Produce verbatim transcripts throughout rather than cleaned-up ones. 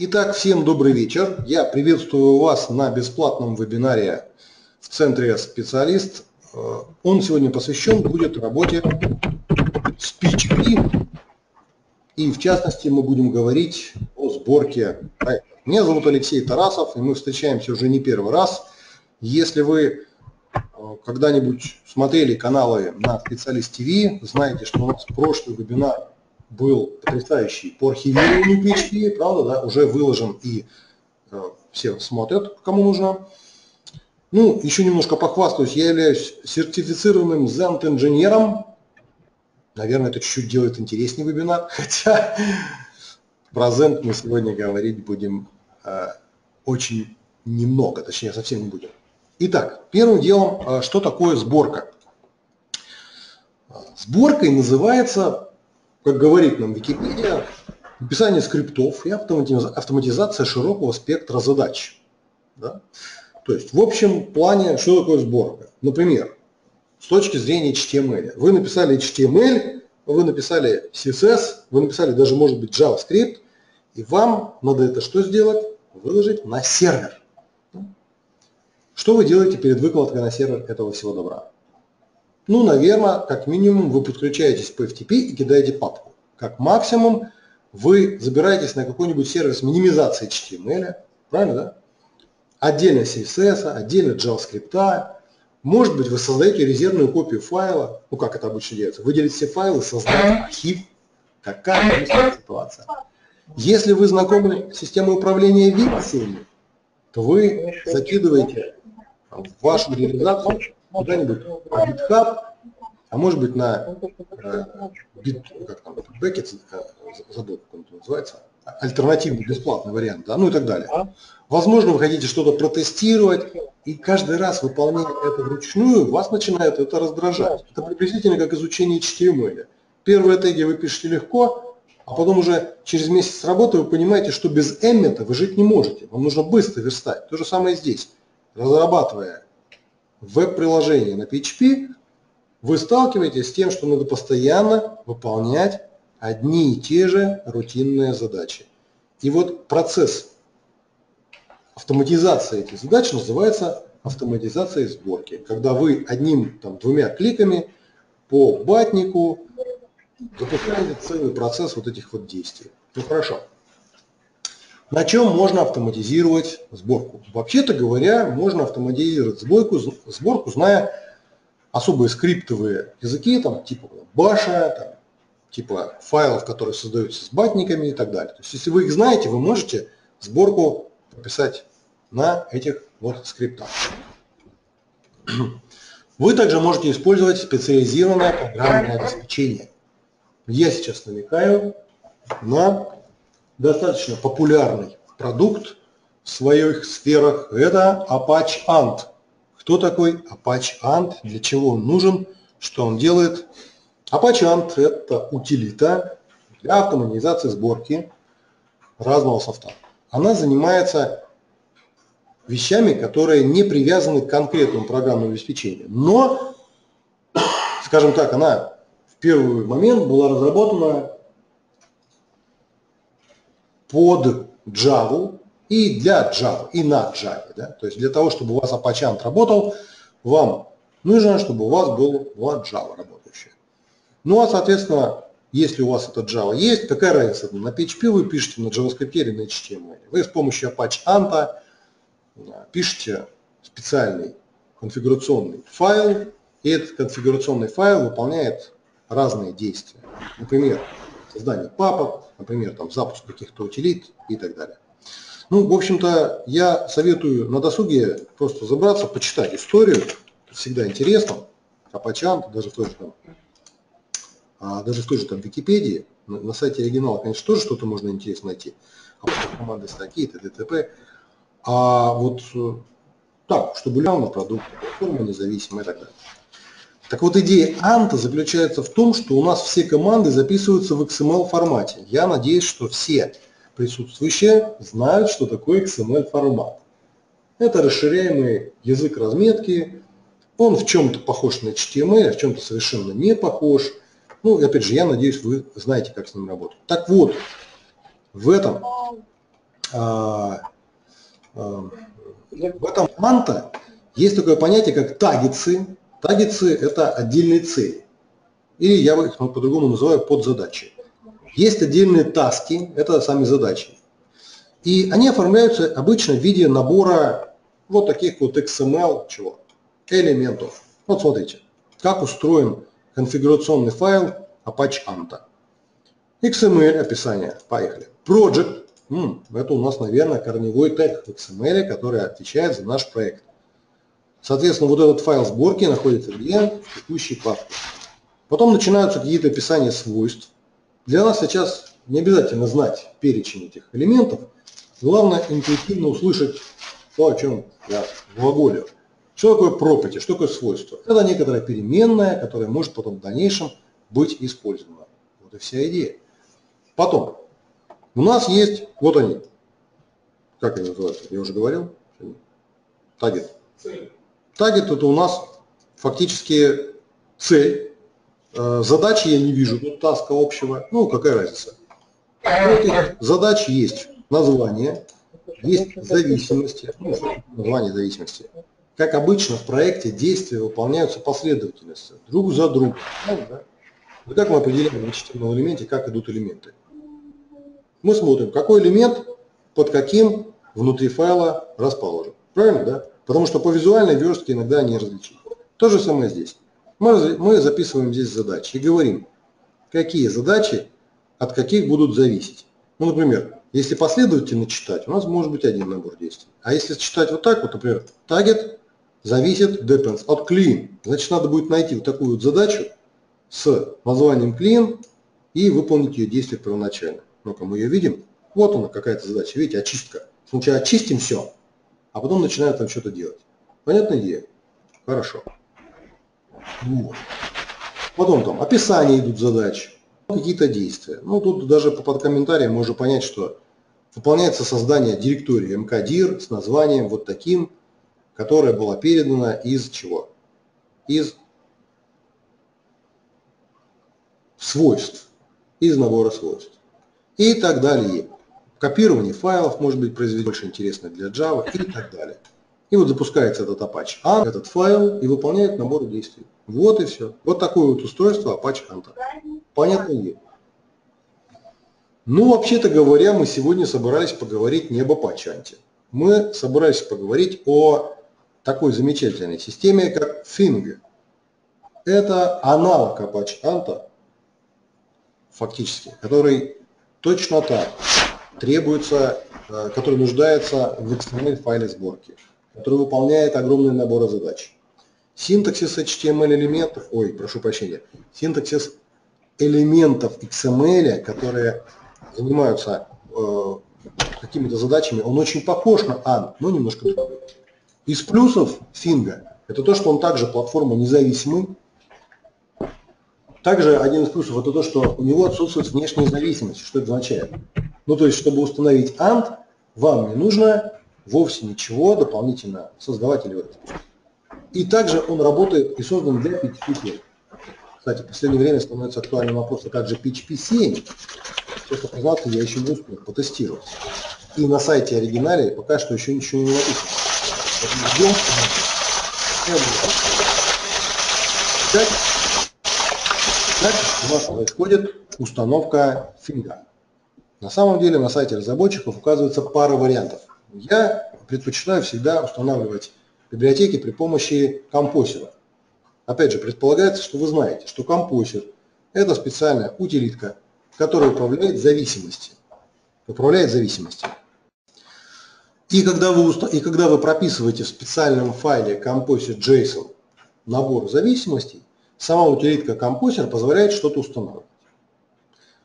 Итак, всем добрый вечер. Я приветствую вас на бесплатном вебинаре в центре «Специалист». Он сегодня посвящен будет работе с пи эйч пи. И в частности мы будем говорить о сборке проекта. Меня зовут Алексей Тарасов, и мы встречаемся уже не первый раз. Если вы когда-нибудь смотрели каналы на «Специалист ТВ», знаете, что у нас прошлый вебинар был потрясающий по архивированию пи эйч пи, правда, да, уже выложен и э, все смотрят, кому нужно. Ну, еще немножко похвастаюсь, я являюсь сертифицированным зент-инженером. Наверное, это чуть-чуть делает интереснее вебинар, хотя про зент мы сегодня говорить будем э, очень немного, точнее совсем не будем. Итак, первым делом, э, что такое сборка? Сборкой называется, как говорит нам Википедия, написание скриптов и автоматизация широкого спектра задач. Да? То есть в общем плане, что такое сборка? Например, с точки зрения эйч ти эм эль. Вы написали эйч ти эм эль, вы написали си эс эс, вы написали даже, может быть, JavaScript, и вам надо это что сделать? Выложить на сервер. Что вы делаете перед выкладкой на сервер этого всего добра? Ну, наверное, как минимум вы подключаетесь по эф ти пи и кидаете папку. Как максимум вы забираетесь на какой-нибудь сервис минимизации эйч ти эм эль, правильно, да? Отдельно си эс эс, отдельно JavaScript. Может быть, вы создаете резервную копию файла, ну как это обычно делается, выделить все файлы, создать архив. Такая ситуация. Если вы знакомы с системой управления версиями, то вы закидываете в вашу реализацию куда-нибудь на GitHub, а может быть на Bitbucket, забыл, как он называется, альтернативный бесплатный вариант, да, ну и так далее. Возможно, вы хотите что-то протестировать, и каждый раз выполнение это вручную, вас начинает это раздражать. Это приблизительно как изучение эйч ти эм эль. Первые теги вы пишете легко, а потом уже через месяц работы вы понимаете, что без эммета вы жить не можете. Вам нужно быстро верстать. То же самое здесь. Разрабатывая веб-приложение на пи эйч пи, вы сталкиваетесь с тем, что надо постоянно выполнять одни и те же рутинные задачи. И вот процесс автоматизации этих задач называется автоматизацией сборки, когда вы одним, там, двумя кликами по батнику запускаете целый процесс вот этих вот действий. Ну хорошо. На чем можно автоматизировать сборку? Вообще-то говоря, можно автоматизировать сборку, сборку, зная особые скриптовые языки, там, типа баша, там, типа файлов, которые создаются с батниками и так далее. То есть, если вы их знаете, вы можете сборку прописать на этих вот скриптах. Вы также можете использовать специализированное программное обеспечение. Я сейчас намекаю на достаточно популярный продукт в своих сферах, это Apache Ant. Кто такой Apache Ant, для чего он нужен, что он делает? Apache Ant – это утилита для автоматизации сборки разного софта. Она занимается вещами, которые не привязаны к конкретному программному обеспечению. Но, скажем так, она в первый момент была разработана под Java и для Java, и на Java. Да? То есть для того, чтобы у вас Apache Ant работал, вам нужно, чтобы у вас был, была Java работающая. Ну а, соответственно, если у вас эта Java есть, какая разница? На пи эйч пи вы пишете, на JavaScript или на эйч ти эм эль. Вы с помощью Apache Ant пишете специальный конфигурационный файл, и этот конфигурационный файл выполняет разные действия. Например, создание папок, например, там, запуск каких-то утилит и так далее. Ну, в общем-то, я советую на досуге просто забраться, почитать историю. Всегда интересно. Apache Ant, даже в той же там, даже в той же там Википедии, на, на сайте оригинала, конечно, тоже что-то можно интересно найти. Команды статьи, т.д. А вот так, чтобы лям на продукт, платформа независимая и так далее. Так вот, идея Анта заключается в том, что у нас все команды записываются в икс эм эль формате. Я надеюсь, что все присутствующие знают, что такое икс эм эль формат. Это расширяемый язык разметки. Он в чем-то похож на эйч ти эм эль, а в чем-то совершенно не похож. Ну, опять же, я надеюсь, вы знаете, как с ним работать. Так вот, в этом в этом манта есть такое понятие, как тагицы. Тагицы – это отдельные цели. Или я их по-другому называю подзадачи. Есть отдельные таски, это сами задачи. И они оформляются обычно в виде набора вот таких вот икс эм эль чего, элементов. Вот смотрите, как устроен конфигурационный файл Apache Ant. икс эм эль описание, поехали. Project, это у нас, наверное, корневой тег икс эм эль, который отвечает за наш проект. Соответственно, вот этот файл сборки находится где? В текущей папке. Потом начинаются какие-то описания свойств. Для нас сейчас не обязательно знать перечень этих элементов. Главное интуитивно услышать то, о чем я глаголю. Что такое property, что такое свойство? Это некоторая переменная, которая может потом в дальнейшем быть использована. Вот и вся идея. Потом, у нас есть, вот они. Как они называются? Я уже говорил. Таргет. Таргет это у нас фактически цель. Задачи я не вижу, тут таска общего, ну какая разница. Задач есть название, есть зависимости, ну, название зависимости. Как обычно в проекте действия выполняются последовательностью, друг за другом. И как мы определяем в эйч ти эм эль элементе, как идут элементы? Мы смотрим, какой элемент под каким внутри файла расположен. Правильно, да? Потому что по визуальной верстке иногда не различим. То же самое здесь. Мы записываем здесь задачи и говорим, какие задачи от каких будут зависеть. Ну, например, если последовательно читать, у нас может быть один набор действий. А если читать вот так, вот, например, target зависит depends от clean, значит, надо будет найти вот такую вот задачу с названием clean и выполнить ее действие первоначально. Ну-ка, мы ее видим. Вот она, какая-то задача. Видите, очистка. Сначала очистим все, а потом начинаем там что-то делать. Понятная идея? Хорошо. Вот. Потом там описание идут задачи, какие-то действия. Ну тут даже под комментарием можно понять, что выполняется создание директории мкдир с названием вот таким, которая была передана из чего? Из свойств, из набора свойств и так далее. Копирование файлов может быть произведено больше интересно для Java и так далее. И вот запускается этот Apache Ant, этот файл, и выполняет набор действий. Вот и все. Вот такое вот устройство Apache Ant. Понятно ли? Ну, вообще-то говоря, мы сегодня собрались поговорить не об Apache Ant. Мы собрались поговорить о такой замечательной системе, как Phing. Это аналог Apache Ant, фактически, который точно так требуется, который нуждается в икс эм эль-файле сборки, который выполняет огромный набор задач. Синтаксис эйч ти эм эль элементов, ой, прошу прощения, синтаксис элементов икс эм эль, которые занимаются э, какими-то задачами, он очень похож на Ant, но немножко другой. Из плюсов Phing это то, что он также платформа независимый. Также один из плюсов это то, что у него отсутствует внешняя зависимость. Что это означает? Ну то есть, чтобы установить Ant, вам не нужно вовсе ничего дополнительно создавать или запускать. И также он работает и создан для пи эйч пи семь. Кстати, в последнее время становится актуальным вопросом, как же пи эйч пи семь. Честно признаться, я еще не успел потестировать. И на сайте оригинале пока что еще ничего не написано. Ждем. Так, так у нас происходит установка Финга. На самом деле на сайте разработчиков указывается пара вариантов. Я предпочитаю всегда устанавливать библиотеки при помощи композера. Опять же, предполагается, что вы знаете, что композер – это специальная утилитка, которая управляет зависимостью. Управляет зависимостью. И когда вы, и когда вы прописываете в специальном файле композер.json набор зависимостей, сама утилитка композер позволяет что-то устанавливать.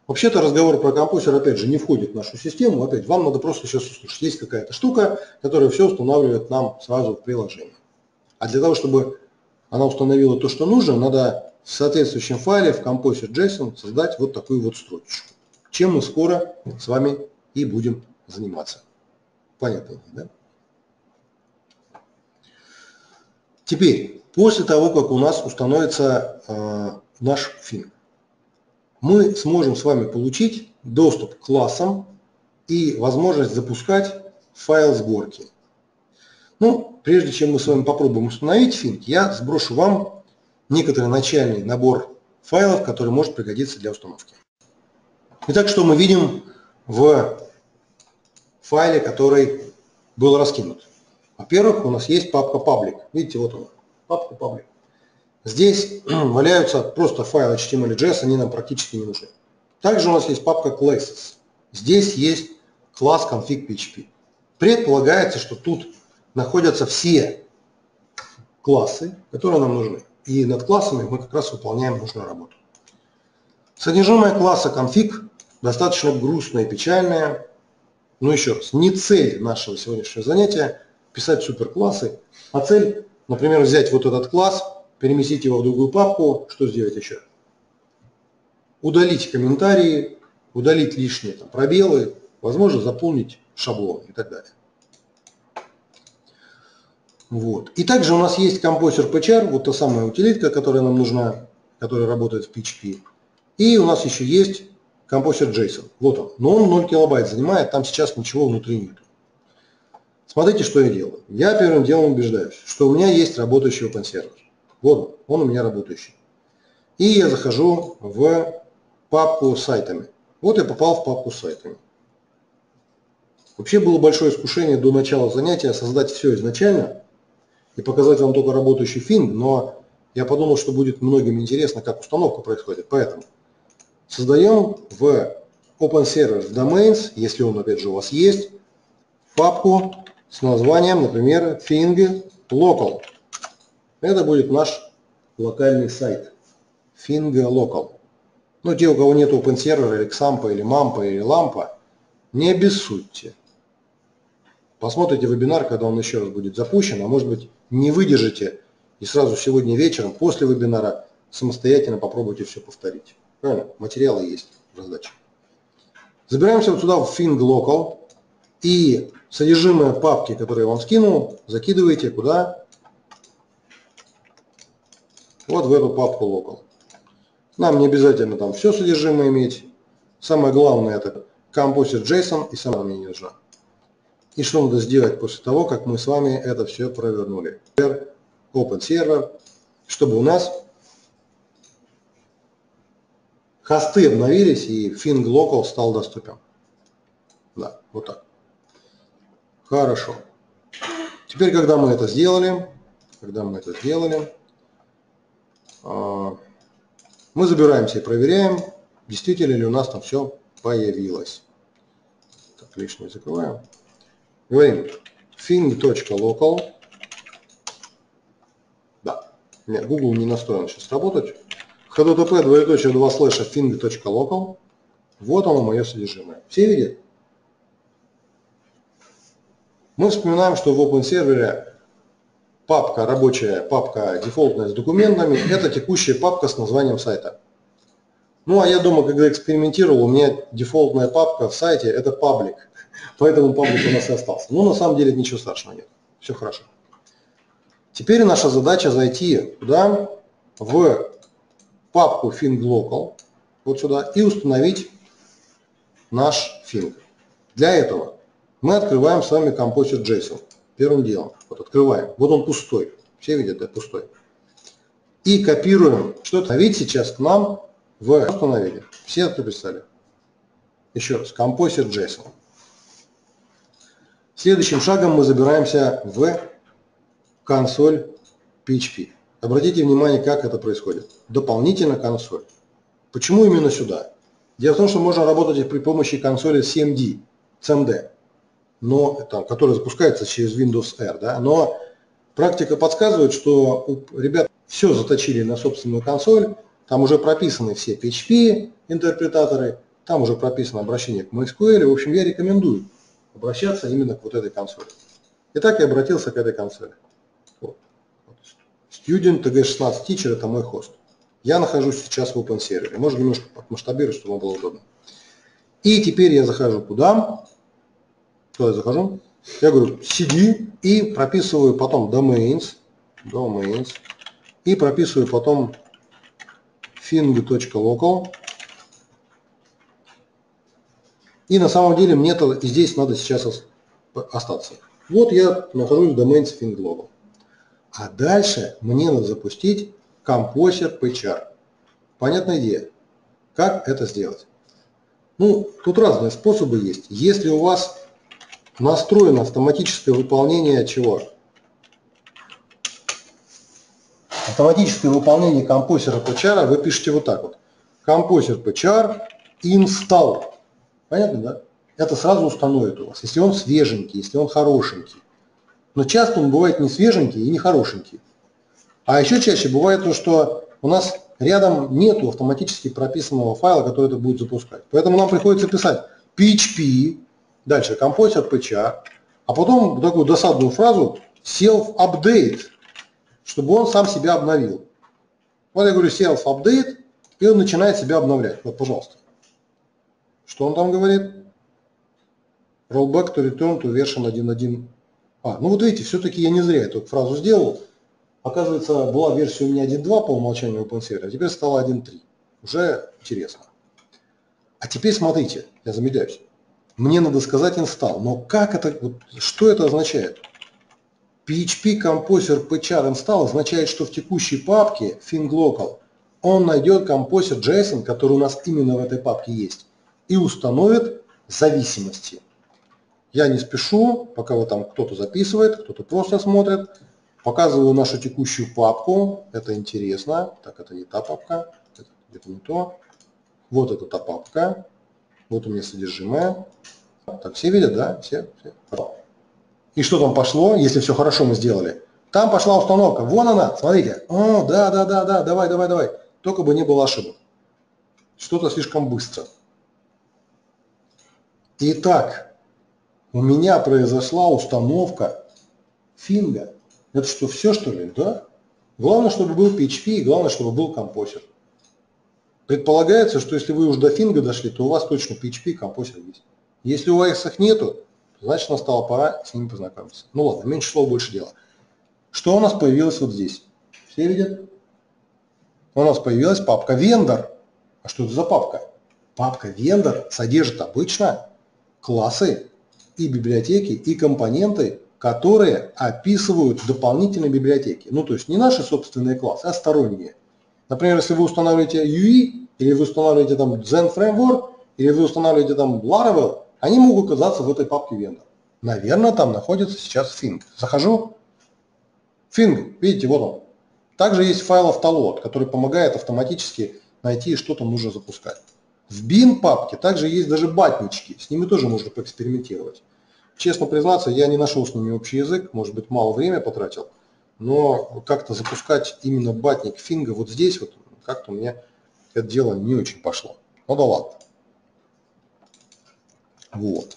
Вообще-то разговор про композер, опять же, не входит в нашу систему. Опять, вам надо просто сейчас услышать. Есть какая-то штука, которая все устанавливает нам сразу в приложении. А для того, чтобы она установила то, что нужно, надо в соответствующем файле в композер.json создать вот такую вот строчечку. Чем мы скоро с вами и будем заниматься. Понятно, да? Теперь, после того, как у нас установится э, наш Phing, мы сможем с вами получить доступ к классам и и возможность запускать файл сборки. Ну, прежде чем мы с вами попробуем установить Phing, я сброшу вам некоторый начальный набор файлов, который может пригодиться для установки. Итак, что мы видим в файле, который был раскинут? Во-первых, у нас есть папка паблик. Видите, вот он, папка паблик. Здесь валяются просто файлы эйч ти эм эль и джей эс, они нам практически не нужны. Также у нас есть папка classes. Здесь есть класс config.php. Предполагается, что тут находятся все классы, которые нам нужны. И над классами мы как раз выполняем нужную работу. Содержимое класса config достаточно грустное и печальное. Но еще раз, не цель нашего сегодняшнего занятия писать суперклассы, а цель, например, взять вот этот класс, переместить его в другую папку, что сделать еще? Удалить комментарии, удалить лишние там пробелы, возможно, заполнить шаблон и так далее. Вот. И также у нас есть Composer пи эйч ар, вот та самая утилитка, которая нам нужна, которая работает в пи эйч пи. И у нас еще есть Composer JSON. Вот он. Но он ноль килобайт занимает, там сейчас ничего внутри нет. Смотрите, что я делаю. Я первым делом убеждаюсь, что у меня есть работающий OpenServer. Вот он, он у меня работающий. И я захожу в папку с сайтами. Вот я попал в папку с сайтами. Вообще было большое искушение до начала занятия создать все изначально и показать вам только работающий Phing, но я подумал, что будет многим интересно, как установка происходит. Поэтому создаем в OpenServer Domains, если он опять же у вас есть, папку с названием, например, Finng Local. Это будет наш локальный сайт. Finng Local. Но те, у кого нет OpenServer, или Xampa, или Mampa, или Lampa, не обессудьте. Посмотрите вебинар, когда он еще раз будет запущен, а может быть не выдержите и сразу сегодня вечером после вебинара самостоятельно попробуйте все повторить. Правильно? Материалы есть в раздаче. Забираемся вот сюда в Phing Local и содержимое папки, которую я вам скинул, закидываете куда? Вот в эту папку Local. Нам не обязательно там все содержимое иметь. Самое главное это Composer JSON, и сама мне не нужна. И что надо сделать после того, как мы с вами это все провернули? OpenServer, чтобы у нас хосты обновились и Phing Local стал доступен. Да, вот так. Хорошо. Теперь, когда мы это сделали, когда мы это сделали, мы забираемся и проверяем, действительно ли у нас там все появилось. Так, лишнее закрываем. Говорим Phing.local. Да, нет, Google не настроен сейчас работать. эйч ти ти пи двоеточие два слэша Phing.local. Вот оно, мое содержимое. Все видят? Мы вспоминаем, что в OpenServer папка рабочая, папка дефолтная с документами, это текущая папка с названием сайта. Ну, а я дома, когда экспериментировал, у меня дефолтная папка в сайте – это паблик. Поэтому паблик у нас и остался. Но на самом деле ничего страшного нет. Все хорошо. Теперь наша задача зайти туда, в папку Phing Local, вот сюда, и установить наш Phing. Для этого мы открываем с вами Composer JSON. Первым делом. Вот открываем. Вот он пустой. Все видят, да, пустой. И копируем. Что-то ведь сейчас к нам... В установили. Все это писали. Еще раз. Composer JSON. Следующим шагом мы забираемся в консоль пи эйч пи. Обратите внимание, как это происходит. Дополнительно консоль. Почему именно сюда? Дело в том, что можно работать при помощи консоли си эм ди, но, там, которая запускается через Windows R. Да? Но практика подсказывает, что у ребят все заточили на собственную консоль. Там уже прописаны все пи эйч пи-интерпретаторы, там уже прописано обращение к MySQL. В общем, я рекомендую обращаться именно к вот этой консоли. Итак, я обратился к этой консоли. Вот. Student ти джи шестнадцать Teacher – это мой хост. Я нахожусь сейчас в OpenServer. Можно немножко масштабировать, чтобы вам было удобно. И теперь я захожу куда? Куда я захожу? Я говорю си ди и прописываю потом domains, domains и прописываю потом phing.local И на самом деле мне здесь надо сейчас остаться. Вот я нахожусь в домене Finng Local. А дальше мне надо запустить Composer пи эйч ар. Понятная идея. Как это сделать? Ну, тут разные способы есть. Если у вас настроено автоматическое выполнение чего? Автоматическое выполнение Composer пи эйч ар вы пишете вот так вот. Composer пи эйч ар install. Понятно, да? Это сразу установит у вас, если он свеженький, если он хорошенький. Но часто он бывает не свеженький и не хорошенький. А еще чаще бывает то, что у нас рядом нету автоматически прописанного файла, который это будет запускать. Поэтому нам приходится писать пи эйч пи, дальше Composer пи эйч ар, а потом такую досадную фразу self-update, чтобы он сам себя обновил. Вот я говорю self-update, и он начинает себя обновлять. Вот, пожалуйста. Что он там говорит? Rollback to return to version один точка один. А, ну вот видите, все-таки я не зря эту фразу сделал. Оказывается, была версия у меня один точка два по умолчанию OpenServer, а теперь стала один точка три. Уже интересно. А теперь смотрите, я замедляюсь. Мне надо сказать install, но как это, вот, что это означает? пи эйч пи Composer пи эйч ар install означает, что в текущей папке Finng Local он найдет Composer JSON, который у нас именно в этой папке есть, и установит зависимости. Я не спешу, пока вот там кто-то записывает, кто-то просто смотрит. Показываю нашу текущую папку. Это интересно. Так, это не та папка. Это где-то не то. Вот это та папка. Вот у меня содержимое. Так, все видят, да? Все, все. И что там пошло, если все хорошо мы сделали? Там пошла установка. Вон она, смотрите. О, да, да, да, да, давай, давай, давай. Только бы не было ошибок. Что-то слишком быстро. Итак, у меня произошла установка Финга. Это что, все, что ли? Да? Главное, чтобы был пи эйч пи, и главное, чтобы был Composer. Предполагается, что если вы уже до Финга дошли, то у вас точно пи эйч пи и Composer есть. Если у вас их нету, значит, настала пора с ними познакомиться. Ну ладно, меньше слов, больше дела. Что у нас появилось вот здесь? Все видят? У нас появилась папка Vendor. А что это за папка? Папка Vendor содержит обычно классы и библиотеки, и компоненты, которые описывают дополнительные библиотеки. Ну, то есть не наши собственные классы, а сторонние. Например, если вы устанавливаете ю и, или вы устанавливаете там Zen Framework, или вы устанавливаете там Laravel, они могут оказаться в этой папке Vendor. Наверное, там находится сейчас Phing. Захожу. Phing, видите, вот он. Также есть файл автолот, который помогает автоматически найти, что там нужно запускать. В бин папке также есть даже батнички, с ними тоже можно поэкспериментировать. Честно признаться, я не нашел с ними общий язык, может быть, мало времени потратил, но как-то запускать именно батник Финга вот здесь, вот как-то у меня это дело не очень пошло. Ну да ладно. Вот.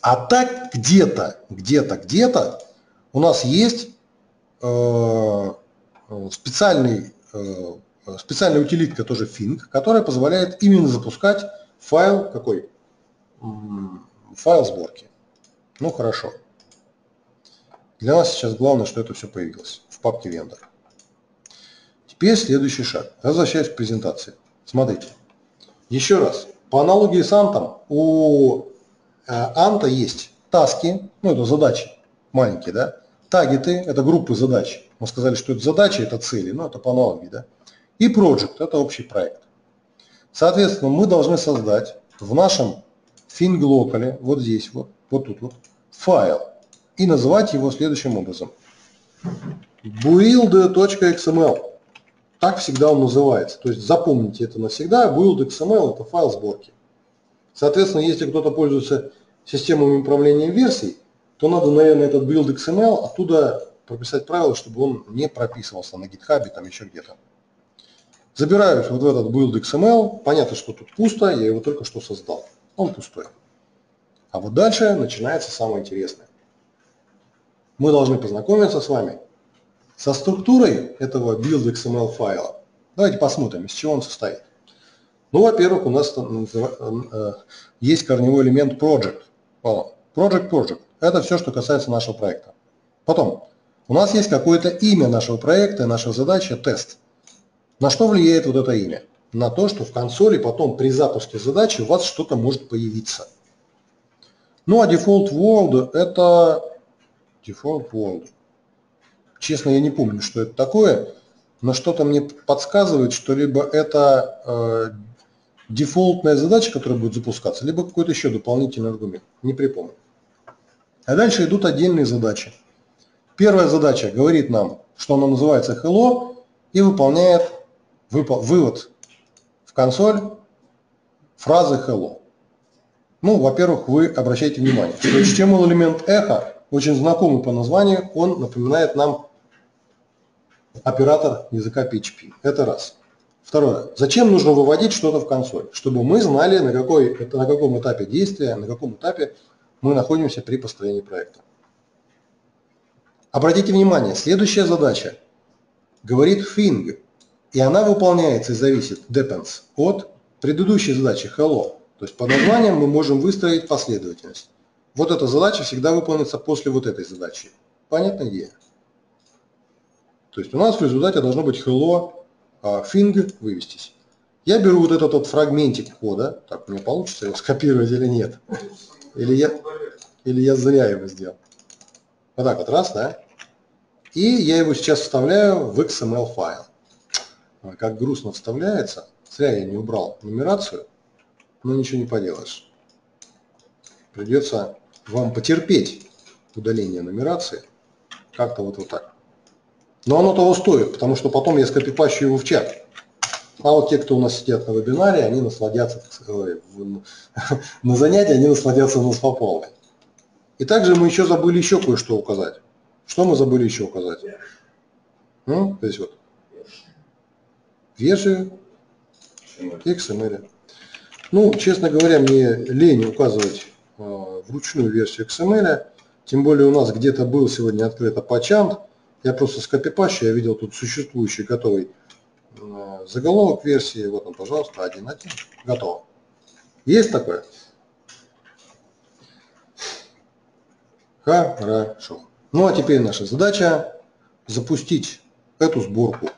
А так где-то, где-то, где-то у нас есть э, специальный... Э, специальная утилитка, тоже Phing, которая позволяет именно запускать файл какой? Файл сборки. Ну хорошо. Для нас сейчас главное, что это все появилось в папке Vendor. Теперь следующий шаг. Возвращаюсь к презентации. Смотрите. Еще раз. По аналогии с Антом, у Анта есть таски, ну это задачи маленькие, да? Тагеты, это группы задач. Мы сказали, что это задачи, это цели, но это по аналогии, да? И project – это общий проект. Соответственно, мы должны создать в нашем Phing Local, вот здесь, вот, вот тут, вот, файл. И называть его следующим образом. Build.xml. Так всегда он называется. То есть запомните это навсегда. Build.xml – это файл сборки. Соответственно, если кто-то пользуется системами управления версий, то надо, наверное, этот Build.xml оттуда прописать правила, чтобы он не прописывался на GitHub, там еще где-то. Забираюсь вот в этот build.xml, понятно, что тут пусто, я его только что создал. Он пустой. А вот дальше начинается самое интересное. Мы должны познакомиться с вами со структурой этого build.xml файла. Давайте посмотрим, из чего он состоит. Ну, во-первых, у нас есть корневой элемент project. Project, project. Это все, что касается нашего проекта. Потом, у нас есть какое-то имя нашего проекта, наша задача – тест. На что влияет вот это имя? на то, что в консоли потом при запуске задачи у вас что-то может появиться. Ну а Default World это Default World. Честно, я не помню, что это такое, но что-то мне подсказывает, что либо это э, дефолтная задача, которая будет запускаться, либо какой-то еще дополнительный аргумент. Не припомню. А дальше идут отдельные задачи. Первая задача говорит нам, что она называется Hello и выполняет выпол- вывод в консоль фразы Hello. Ну, во-первых, вы обращайте внимание, что эйч ти эм эл элемент эхо, очень знакомый по названию, он напоминает нам оператор языка пи эйч пи. Это раз. Второе. Зачем нужно выводить что-то в консоль? Чтобы мы знали, на, какой, на каком этапе действия, на каком этапе мы находимся при построении проекта. Обратите внимание, следующая задача говорит Phing, и она выполняется и зависит depends от предыдущей задачи Hello. То есть по названиям мы можем выстроить последовательность. Вот эта задача всегда выполнится после вот этой задачи. Понятная идея? То есть у нас в результате должно быть Hello, Phing, вывестись. Я беру вот этот вот фрагментик кода. Так, мне получится его скопировать или нет? Или я, или я зря его сделал. Вот так вот, раз, да? И я его сейчас вставляю в икс эм эл файл. Как грустно вставляется. Зря я не убрал нумерацию, но ничего не поделаешь. Придется вам потерпеть удаление нумерации. Как-то вот, вот так. Но оно того стоит, потому что потом я скопипащу его в чат. А вот те, кто у нас сидят на вебинаре, они насладятся, так сказать, на занятии, они насладятся нас по полной. И также мы еще забыли еще кое-что указать. Что мы забыли еще указать? Ну, то есть вот. Вешаю. икс эм эл. Ну, честно говоря, мне лень указывать э, вручную версию икс эм эл. Тем более у нас где-то был сегодня открыт Apache Ant. Я просто скопипащу, я видел тут существующий готовый э, заголовок версии. Вот он, пожалуйста, один точка один. Готово. Есть такое? Хорошо. Ну а теперь наша задача запустить эту сборку.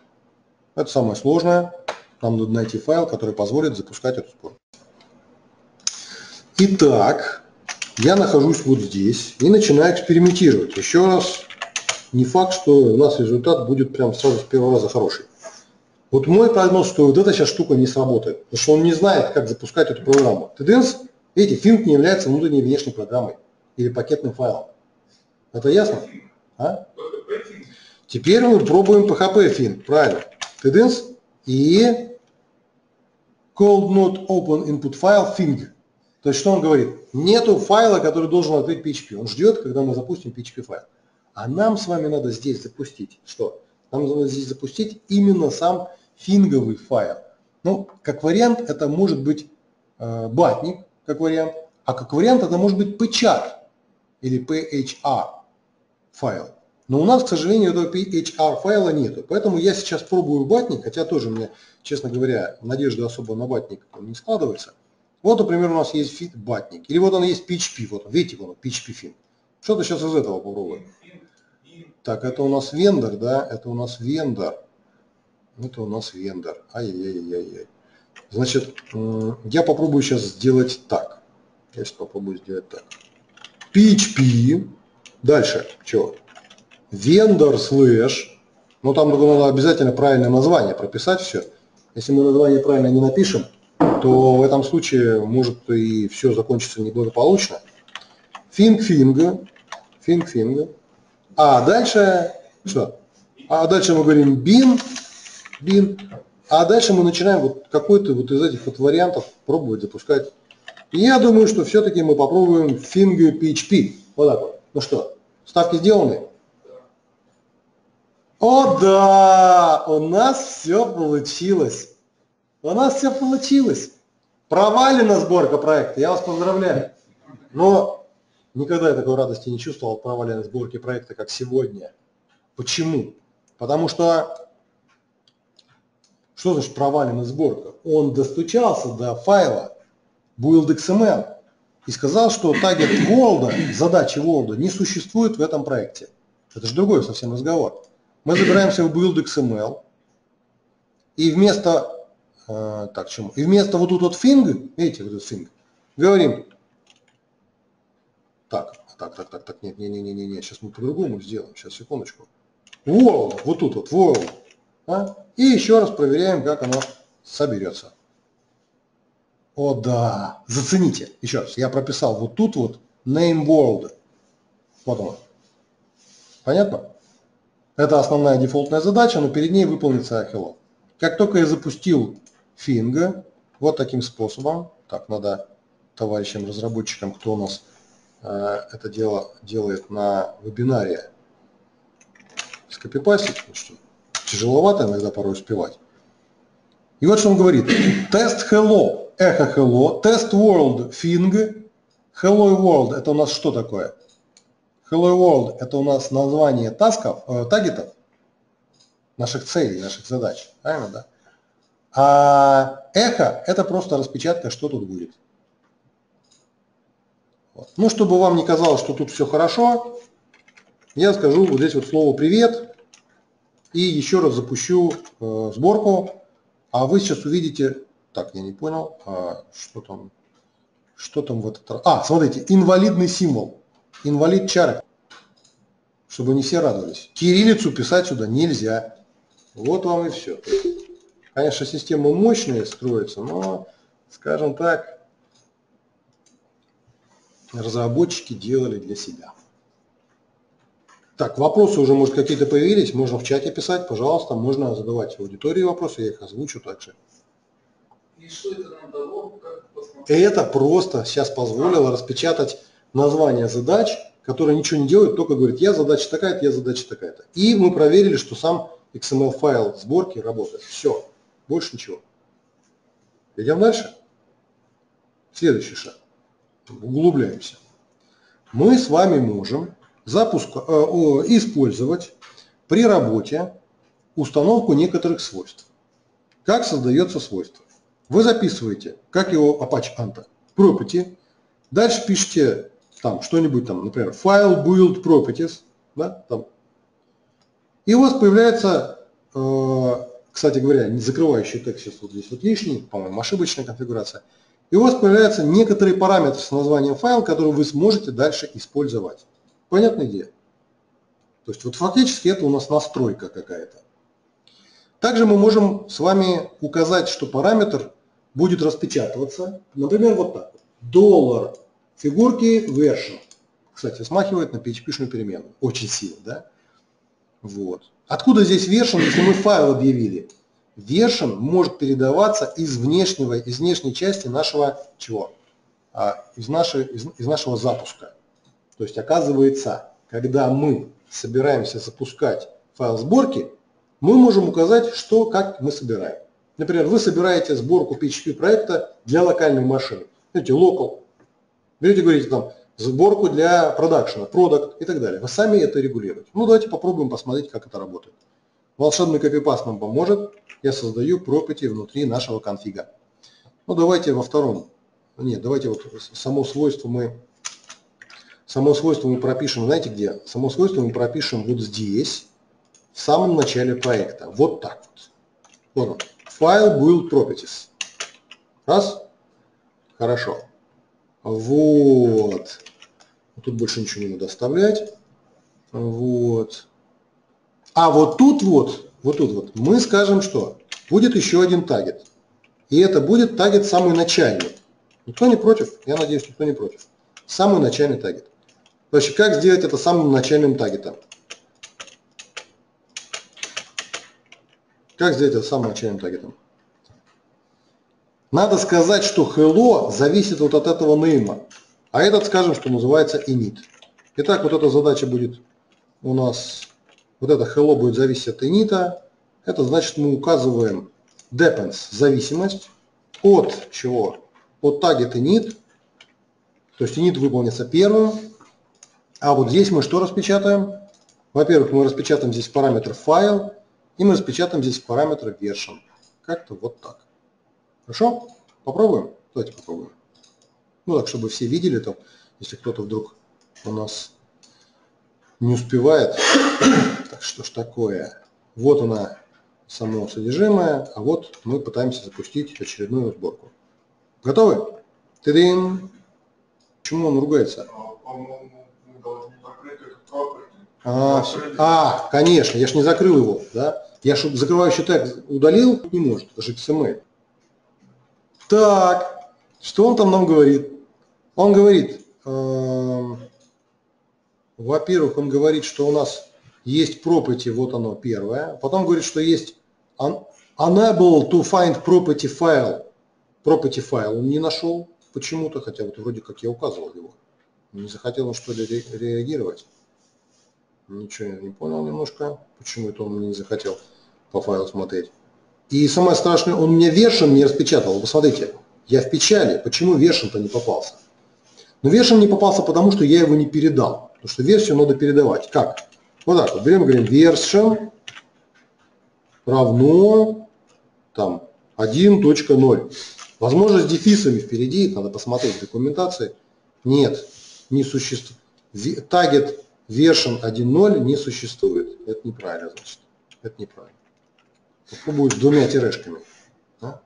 Это самое сложное. Нам надо найти файл, который позволит запускать эту сборку. Итак, я нахожусь вот здесь и начинаю экспериментировать. Еще раз, не факт, что у нас результат будет прям сразу с первого раза хороший. Вот мой прогноз, что вот эта сейчас штука не сработает, потому что он не знает, как запускать эту программу. Тенденс, видите, Phing не является внутренней и внешней программой или пакетным файлом. Это ясно? А? Теперь мы пробуем пи эйч пи Phing, правильно. Тенденс и cold not open input file Phing. То есть что он говорит? Нету файла, который должен открыть пи эйч пи. Он ждет, когда мы запустим пи эйч пи файл. А нам с вами надо здесь запустить. Что? Нам надо здесь запустить именно сам финговый файл. Ну, как вариант, это может быть э, батник, как вариант. А как вариант, это может быть pchar или phr файл. Но у нас, к сожалению, этого phr файла нету. Поэтому я сейчас пробую батник, хотя тоже мне, честно говоря, надежда особо на батник не складывается. Вот, например, у нас есть Bitbucket, или вот он есть пи эйч пи, вот, видите, вот он, пи эйч пи Phing. Что-то сейчас из этого попробуем. Так, это у нас вендор, да, это у нас вендор. Это у нас вендор. Ай-яй-яй-яй. Значит, я попробую сейчас сделать так. Я сейчас попробую сделать так. пи эйч пи. Дальше, чего? Вендор слэш. Ну, там надо обязательно правильное название прописать все. Если мы название правильно не напишем, то в этом случае может и все закончится неблагополучно. Phing Phing, Phing Phing. А дальше что? А дальше мы говорим bin, bin. А дальше мы начинаем вот какой-то вот из этих вот вариантов пробовать запускать. И я думаю, что все-таки мы попробуем Phing пи эйч пи. Вот так вот. Ну что, ставки сделаны? О да! У нас все получилось. У нас все получилось. Провалена сборка проекта, я вас поздравляю. Но никогда я такой радости не чувствовал от проваленной сборки проекта, как сегодня. Почему? Потому что, что значит проваленная сборка? Он достучался до файла build.xml и сказал, что таргет World, задачи World не существует в этом проекте. Это же другой совсем разговор. Мы забираемся в build.xml и вместо А, так, чему? И вместо вот тут вот Phing, видите, вот этот Phing, говорим. Так, так, так, так, так, нет, не, не, не, не, не, сейчас мы по-другому сделаем, сейчас, секундочку. World, вот тут вот, world. А? И еще раз проверяем, как оно соберется. О, да, зацените, еще раз, я прописал вот тут вот name world. Вот оно. Понятно? Это основная дефолтная задача, но перед ней выполнится hello. Как только я запустил Phing, вот таким способом, так, надо товарищам разработчикам, кто у нас э, это дело делает на вебинаре, скопипастить, потому что тяжеловато иногда порой успевать. И вот что он говорит. Тест hello, эхо hello, тест world Phing, hello world, это у нас что такое? Hello world, это у нас название тасков, э, тагетов, наших целей, наших задач. Правильно, да? А эхо – это просто распечатка, что тут будет. Вот. Ну, чтобы вам не казалось, что тут все хорошо, я скажу вот здесь вот слово «привет» и еще раз запущу э, сборку. А вы сейчас увидите… Так, я не понял, а что там, что там в этот раз. А, смотрите, инвалидный символ, инвалид чары, чтобы не все радовались. Кириллицу писать сюда нельзя. Вот вам и все. Конечно, система мощная строится, но, скажем так, разработчики делали для себя. Так, вопросы уже, может, какие-то появились, можно в чате писать, пожалуйста, можно задавать аудитории вопросы, я их озвучу также. И что это нам дало? Как посмотреть? Это просто сейчас позволило распечатать название задач, которые ничего не делают, только говорит, я задача такая-то, я задача такая-то. И мы проверили, что сам икс эм эль файл сборки работает. Все, больше ничего. Идем дальше. Следующий шаг. Углубляемся. Мы с вами можем запуск, э, использовать при работе установку некоторых свойств. Как создается свойство? Вы записываете, как его Apache Ant, property, дальше пишите там что-нибудь, там, например, файл build properties, да, там. И у вас появляется, э, кстати говоря, не закрывающий текст, сейчас вот здесь вот лишний, по-моему, ошибочная конфигурация, и у вас появляются некоторые параметры с названием файла, которые вы сможете дальше использовать. Понятная идея? То есть вот фактически это у нас настройка какая-то. Также мы можем с вами указать, что параметр будет распечатываться, например, вот так. Доллар фигурки version. Кстати, смахивает на пи эйч пи-шную переменную. Очень сильно, да? Вот. Откуда здесь version, если мы файл объявили? Version может передаваться из внешнего, из внешней части нашего чего? А, из, нашей, из, из нашего запуска. То есть, оказывается, когда мы собираемся запускать файл сборки, мы можем указать, что, как мы собираем. Например, вы собираете сборку пи эйч пи проекта для локальной машины. Видите, local. Берете, говорите, там, сборку для продакшена, продакт и так далее. Вы сами это регулируете. Ну, давайте попробуем посмотреть, как это работает. Волшебный копипаст нам поможет. Я создаю property внутри нашего конфига. Ну, давайте во втором. Нет, давайте вот само свойство мы... Само свойство мы пропишем, знаете где? Само свойство мы пропишем вот здесь, в самом начале проекта. Вот так вот. Вот он. Файл build properties. Раз. Хорошо. Вот. Тут больше ничего не надо оставлять. Вот. А вот тут вот, вот тут вот, мы скажем, что будет еще один тагет. И это будет тагет самый начальный. Никто не против? Я надеюсь, никто не против. Самый начальный тагет. То есть, как сделать это самым начальным тагетом? Как сделать это самым начальным тагетом? Надо сказать, что hello зависит вот от этого нейма. А этот, скажем, что называется init. Итак, вот эта задача будет у нас, вот это hello будет зависеть от init. Это значит, мы указываем depends, зависимость, от чего? От target init. То есть init выполнится первым. А вот здесь мы что распечатаем? Во-первых, мы распечатаем здесь параметр файл, и мы распечатаем здесь параметр version. Как-то вот так. Хорошо? Попробуем? Давайте попробуем. Ну так, чтобы все видели, то, если кто-то вдруг у нас не успевает. Так что ж такое? Вот она, само содержимое, а вот мы пытаемся запустить очередную сборку. Готовы? Ты-дым! Почему он ругается? А, а, конечно, я же не закрыл его, да? Я же закрывающий тег удалил, не может, это же икс эм эль. Так, что он там нам говорит? Он говорит, э, во-первых, он говорит, что у нас есть property, вот оно первое. Потом говорит, что есть unable to find property file. Property file он не нашел почему-то, хотя вот вроде как я указывал его. Не захотел он что ли ре- реагировать. Ничего я не понял немножко, почему это он мне не захотел по файлу смотреть. И самое страшное, он мне вершин не распечатал. Посмотрите, я в печали, почему вершин-то не попался? Но вершин не попался, потому что я его не передал. Потому что версию надо передавать. Как? Вот так вот. Берем, говорим, вершин равно там один точка ноль. Возможно, с дефисами впереди, надо посмотреть в документации. Нет, не существует. Target version один точка ноль не существует. Это неправильно, значит. Это неправильно. Попробую с двумя тирешками. Да?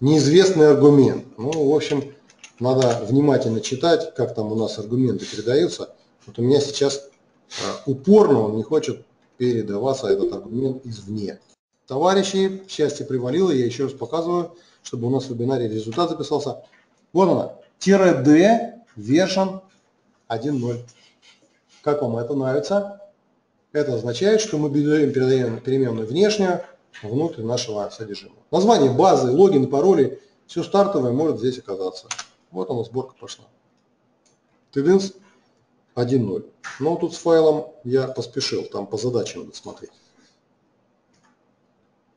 Неизвестный аргумент. Ну, в общем, надо внимательно читать, как там у нас аргументы передаются. Вот у меня сейчас упорно он не хочет передаваться этот аргумент извне. Товарищи, счастье привалило, я еще раз показываю, чтобы у нас в вебинаре результат записался. Вот она. Тире D version один точка ноль. Как вам это нравится? Это означает, что мы берем, передаем переменную внешнюю внутрь нашего содержимого. Название базы, логин, пароли, все стартовое может здесь оказаться. Вот она, сборка пошла. Тыдынс один точка ноль. Но тут с файлом я поспешил, там по задачам надо смотреть.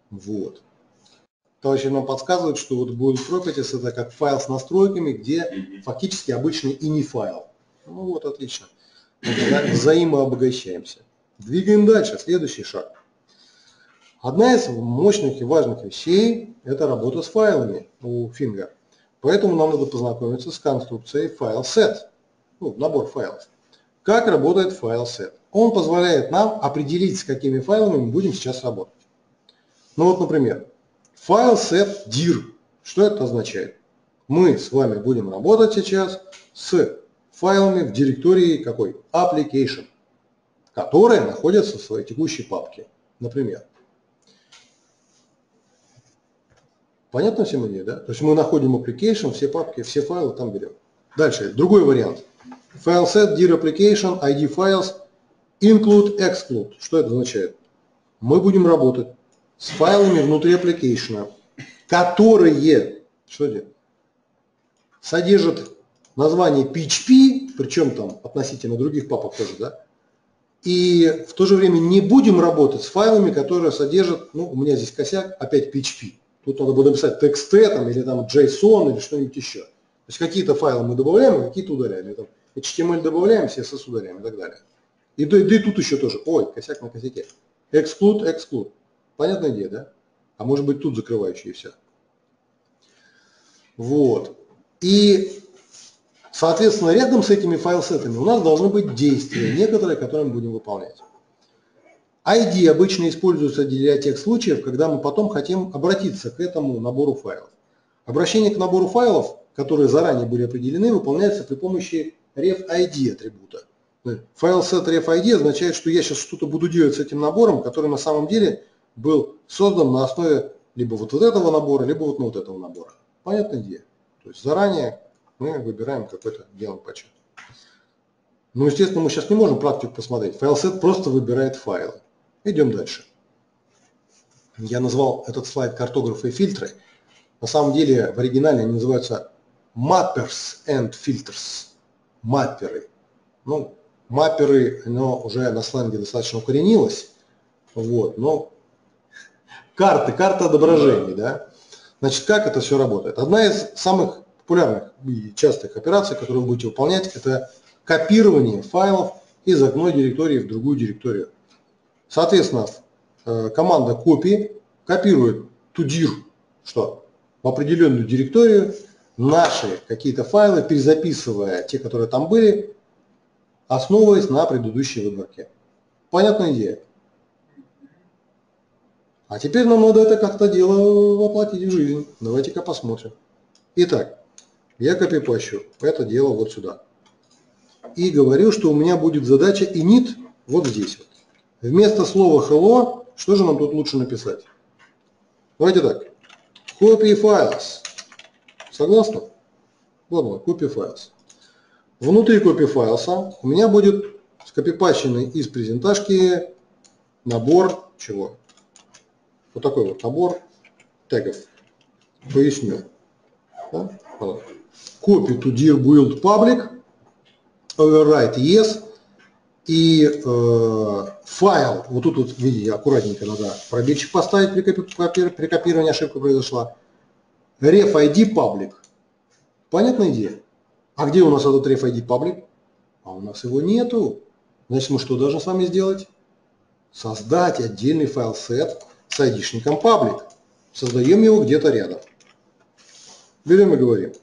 Вот. Товарищи нам подсказывают, что вот Build Properties это как файл с настройками, где фактически обычный и не файл. Ну вот, отлично. Взаимообогащаемся. Двигаем дальше. Следующий шаг. Одна из мощных и важных вещей – это работа с файлами у Phing. Поэтому нам надо познакомиться с конструкцией FileSet. Ну, набор файлов. Как работает FileSet? Он позволяет нам определить, с какими файлами мы будем сейчас работать. Ну вот, например, FileSet dir. Что это означает? Мы с вами будем работать сейчас с файлами в директории какой? Application, которые находятся в своей текущей папке, например. Понятно всем идея, да? То есть мы находим application, все папки, все файлы там берем. Дальше, другой вариант. FileSet dir application id files include exclude. Что это означает? Мы будем работать с файлами внутри application, которые что делать, содержат название пи эйч пи, причем там относительно других папок тоже, да? И в то же время не будем работать с файлами, которые содержат, ну, у меня здесь косяк, опять пи эйч пи. Тут надо будет написать txt там, или там JSON или что-нибудь еще. То есть какие-то файлы мы добавляем, а какие-то удаляем. Или, там, эйч ти эм эль добавляем, си эс эс удаляем и так далее. И, да, да и тут еще тоже. Ой, косяк на косяке. Exclude, exclude. Понятная идея, да? А может быть тут закрывающие все. Вот. И... соответственно, рядом с этими файлсетами у нас должны быть действия, некоторые, которые мы будем выполнять. ай ди обычно используется для тех случаев, когда мы потом хотим обратиться к этому набору файлов. Обращение к набору файлов, которые заранее были определены, выполняется при помощи ref-id атрибута. FileSet ref-id означает, что я сейчас что-то буду делать с этим набором, который на самом деле был создан на основе либо вот, вот этого набора, либо вот, вот этого набора. Понятная идея? То есть заранее... мы выбираем какой-то, делаем почет. Ну, естественно, мы сейчас не можем практику посмотреть. FileSet просто выбирает файлы. Идем дальше. Я назвал этот слайд «Картографы и фильтры». На самом деле в оригинале они называются «Mappers and Filters». Мапперы. Ну, мапперы, но уже на сленге достаточно укоренилось. Вот, но карты, карта отображений, да. Значит, как это все работает? Одна из самых популярных и частых операций, которые вы будете выполнять, это копирование файлов из одной директории в другую директорию. Соответственно, команда copy копирует to dir, что в определенную директорию наши какие-то файлы, перезаписывая те, которые там были, основываясь на предыдущей выборке. Понятная идея? А теперь нам надо это как-то дело воплотить в жизнь. Давайте-ка посмотрим. Итак, я копипащу это дело вот сюда. И говорю, что у меня будет задача init вот здесь. Вот. Вместо слова hello, что же нам тут лучше написать? Давайте так. Copy files. Согласны? Ладно, copy files. Внутри copy files у меня будет скопипащенный из презентажки набор чего? Вот такой вот набор тегов. Поясню. Да? Copy to dear build public. Override yes. И э, файл, вот тут вот, видите, аккуратненько надо пробельчик поставить, при, копи при копировании ошибка произошла. Ref ай ди public. Понятная идея? А где у нас этот ref ай ди public? А у нас его нету. Значит, мы что должны с вами сделать? Создать отдельный файл сет с ай ди-шником public. Создаем его где-то рядом. Берем и говорим.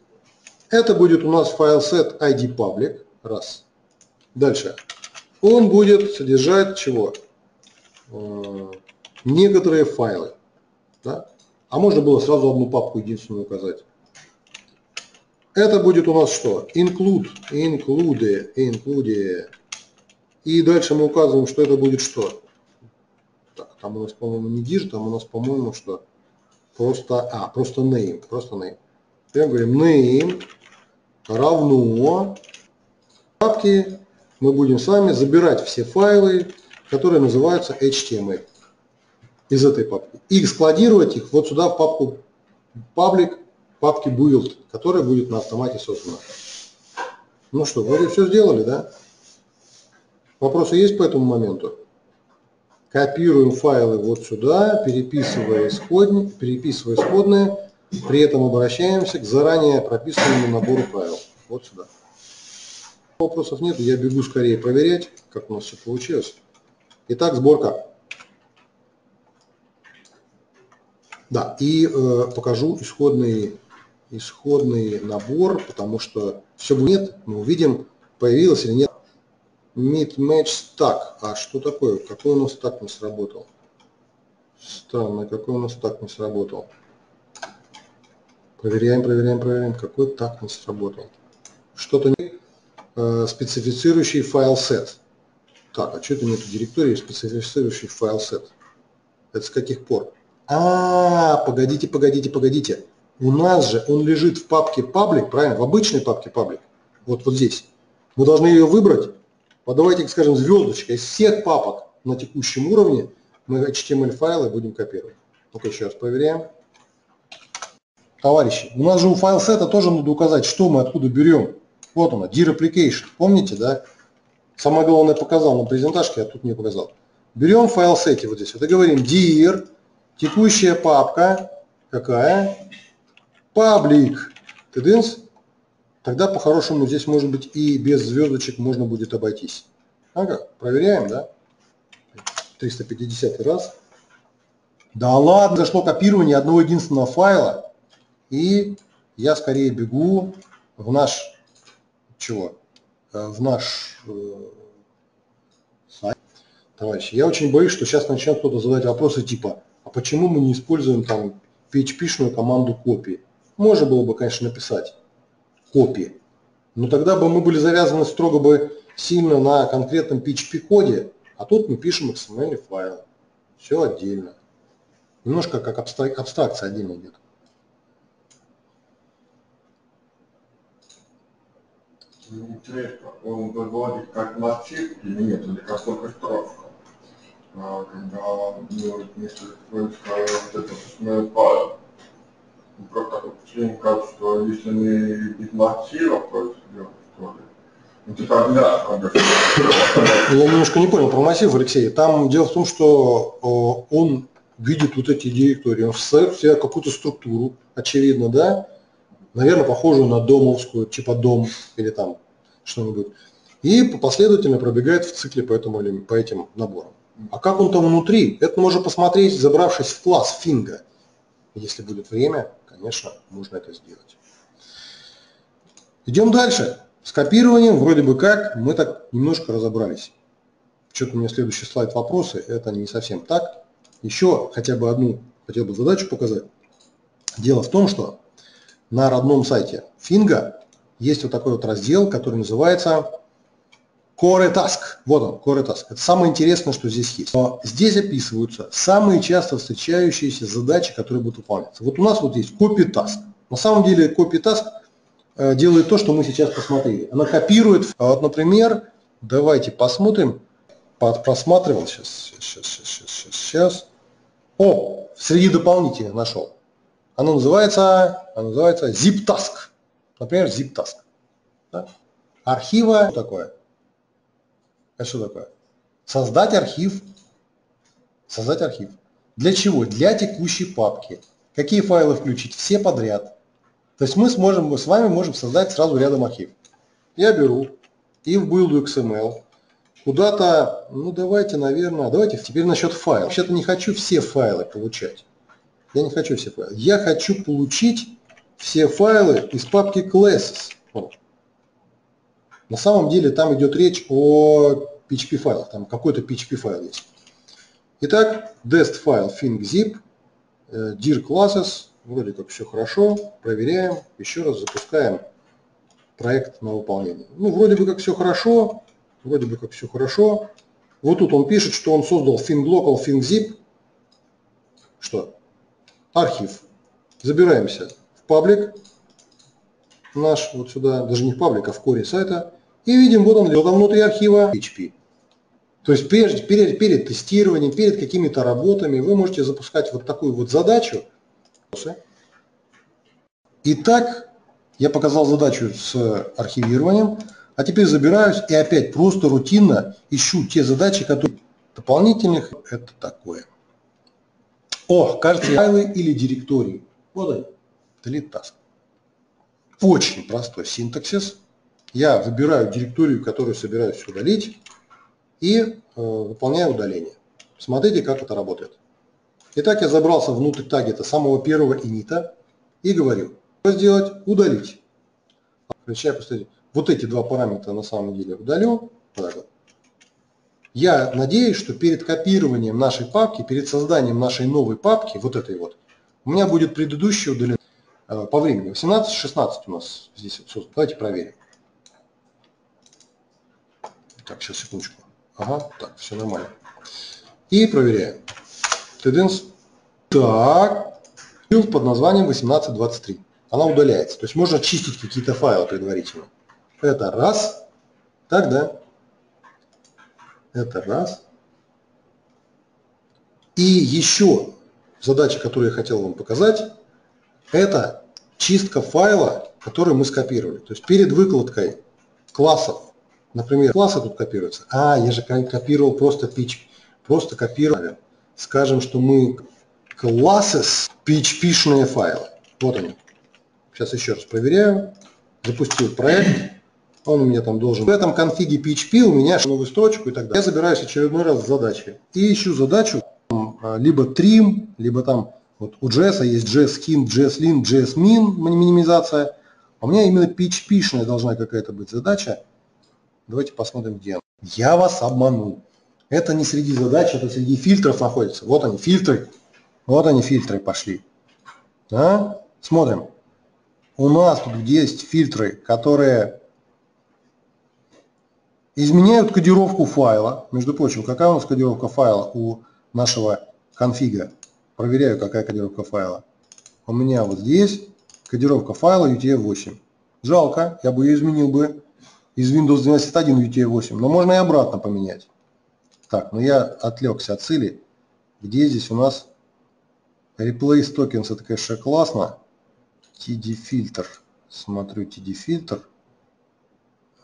Это будет у нас файл сет ай ди public. Раз. Дальше. Он будет содержать чего? Э-э- некоторые файлы. Да? А можно было сразу одну папку единственную указать. Это будет у нас что? Include. Include. Include. И дальше мы указываем, что это будет что? Так, там у нас, по-моему, не диж, там у нас, по-моему, что? Просто, а, просто name. Просто name. Прям говорим name равно папки. Мы будем с вами забирать все файлы, которые называются эйч ти эм эл из этой папки. И складировать их вот сюда в папку public, папки build, которая будет на автомате создана. Ну что, вроде все сделали, да? Вопросы есть по этому моменту? Копируем файлы вот сюда, переписывая исходные, переписывая исходные, при этом обращаемся к заранее прописанному набору правил. Вот сюда. Вопросов нет, я бегу скорее проверять, как у нас все получилось. Итак, сборка. Да, и э, покажу исходный, исходный набор, потому что все будет нет, мы увидим, появилось или нет. Meet match stack. А что такое? Какой у нас стак не сработал? Странно, какой у нас стак не сработал. Проверяем, проверяем, проверяем, какой так не сработал. Что-то не... специфицирующий файл сет. Так, а что это нету директории специфицирующий файл сет? Это с каких пор? А, -а, а, погодите, погодите, погодите. У нас же он лежит в папке паблик, правильно? В обычной папке паблик. Вот вот здесь. Мы должны ее выбрать. Подавайте, скажем, звездочка из всех папок на текущем уровне. Мы эйч ти эм эл файлы будем копировать. Ну-ка еще раз проверяем. Товарищи, у нас же у файл сета тоже надо указать, что мы откуда берем. Вот она, dir application. Помните, да? Самое главное показал на презентажке, а тут не показал. Берем файл сети вот здесь. Вот и говорим dir, текущая папка, какая? Public. Тыдынс. Тогда по-хорошему здесь может быть и без звездочек можно будет обойтись. Ага, проверяем, да? триста пятидесятый раз. Да ладно, зашло копирование одного единственного файла. И я скорее бегу в наш... чего? В наш сайт. Товарищи, я очень боюсь, что сейчас начнет кто-то задавать вопросы типа, а почему мы не используем там пи эйч пи-шную команду copy? Можно было бы, конечно, написать copy, но тогда бы мы были завязаны строго бы сильно на конкретном пи эйч пи-коде, а тут мы пишем икс эм эль файл. Все отдельно. Немножко как абстрак... абстракция отдельно идет. Интересно, он выводит как мотив или нет, или как только строчка. Когда он делает вместо вот этот эс эм эль файл. Просто такое впечатление, как что если мы без мотива происходим, что ли. Ну ты тогда, конечно. Я немножко не понял про мотив, Алексей. Там дело в том, что он видит вот эти директории, он вставит в себя какую-то структуру, очевидно, да? Наверное, похожую на домовскую, типа дом или там что-нибудь. И последовательно пробегает в цикле по, этому, по этим наборам. А как он там внутри? Это можно посмотреть, забравшись в класс Финга. Если будет время, конечно, можно это сделать. Идем дальше. С копированием вроде бы как мы так немножко разобрались. Что-то у меня следующий слайд вопросы. Это не совсем так. Еще хотя бы одну хотел бы задачу показать. Дело в том, что на родном сайте Phing есть вот такой вот раздел, который называется Core Task. Вот он, Core Task. Это самое интересное, что здесь есть. Но здесь описываются самые часто встречающиеся задачи, которые будут выполняться. Вот у нас вот есть Copy Task. На самом деле Copy Task делает то, что мы сейчас посмотрели. Она копирует. Вот, например, давайте посмотрим. Просматривал сейчас, сейчас, сейчас, сейчас, сейчас. О, среди дополнительных нашел. Она называется, она называется zip task. Например, zip task. Да? Архива. Что такое? А что такое? Создать архив. Создать архив. Для чего? Для текущей папки. Какие файлы включить? Все подряд. То есть мы сможем, мы с вами можем создать сразу рядом архив. Я беру и в build.xml. Куда-то, ну давайте, наверное, давайте теперь насчет файлов. Вообще-то не хочу все файлы получать. Я не хочу все файлы. Я хочу получить все файлы из папки classes. Вот. На самом деле там идет речь о пи эйч пи файлах. Там какой-то пи эйч пи файл есть. Итак, dest файл phing zip, dir classes. Вроде как все хорошо. Проверяем. Еще раз запускаем проект на выполнение. Ну, вроде бы как все хорошо. Вроде бы как все хорошо. Вот тут он пишет, что он создал Finng Local, Phing Zip. Что? Архив. Забираемся в паблик. Наш вот сюда. Даже не в паблик, а в коре сайта. И видим, вот он, там внутри архива пи эйч пи. То есть перед, перед, перед тестированием, перед какими-то работами вы можете запускать вот такую вот задачу. Итак, я показал задачу с архивированием. А теперь забираюсь и опять просто рутинно ищу те задачи, которые дополнительных. Это такое. О, кажется, файлы или директории. Вот они. Delete task. Очень простой синтаксис. Я выбираю директорию, которую собираюсь удалить, и э, выполняю удаление. Смотрите, как это работает. Итак, я забрался внутрь таггета самого первого инита и говорю, что сделать? Удалить. Включаю, посмотрите. Вот эти два параметра на самом деле удалю. Я надеюсь, что перед копированием нашей папки, перед созданием нашей новой папки, вот этой вот, у меня будет предыдущая удалена по времени. восемнадцать шестнадцать у нас здесь. Давайте проверим. Так, сейчас, секундочку. Ага, так, все нормально. И проверяем. Теденс. Так. Под названием восемнадцать двадцать три. Она удаляется. То есть можно чистить какие-то файлы предварительно. Это раз. Так, да? Это раз. И еще задача, которую я хотел вам показать, это чистка файла, который мы скопировали. То есть перед выкладкой классов, например, классы тут копируются. А, я же копировал просто php. Просто копировал. Скажем, что мы классы с php-шные файлы. Вот они. Сейчас еще раз проверяю. Запустил проект. Он у меня там должен. В этом конфиге пи эйч пи у меня новую строчку и так далее. Я забираюсь очередной раз в задачи. И ищу задачу либо trim, либо там вот у джей эс есть джей эс hint, джей эс lint, джей эс min, минимизация. У меня именно пи эйч пи-шная должна какая-то быть задача. Давайте посмотрим, где она. Я вас обманул. Это не среди задач, это среди фильтров находится. Вот они, фильтры. Вот они, фильтры пошли. А? Смотрим. У нас тут есть фильтры, которые изменяют кодировку файла. Между прочим, какая у нас кодировка файла у нашего конфига? Проверяю, какая кодировка файла. У меня вот здесь кодировка файла ю ти эф восемь. Жалко, я бы ее изменил бы из Windows двенадцать точка один ю ти эф восемь, но можно и обратно поменять. Так, но я отвлекся от цели. Где здесь у нас replace tokens? Это, конечно, классно. ти ди-фильтр. Смотрю ти ди-фильтр.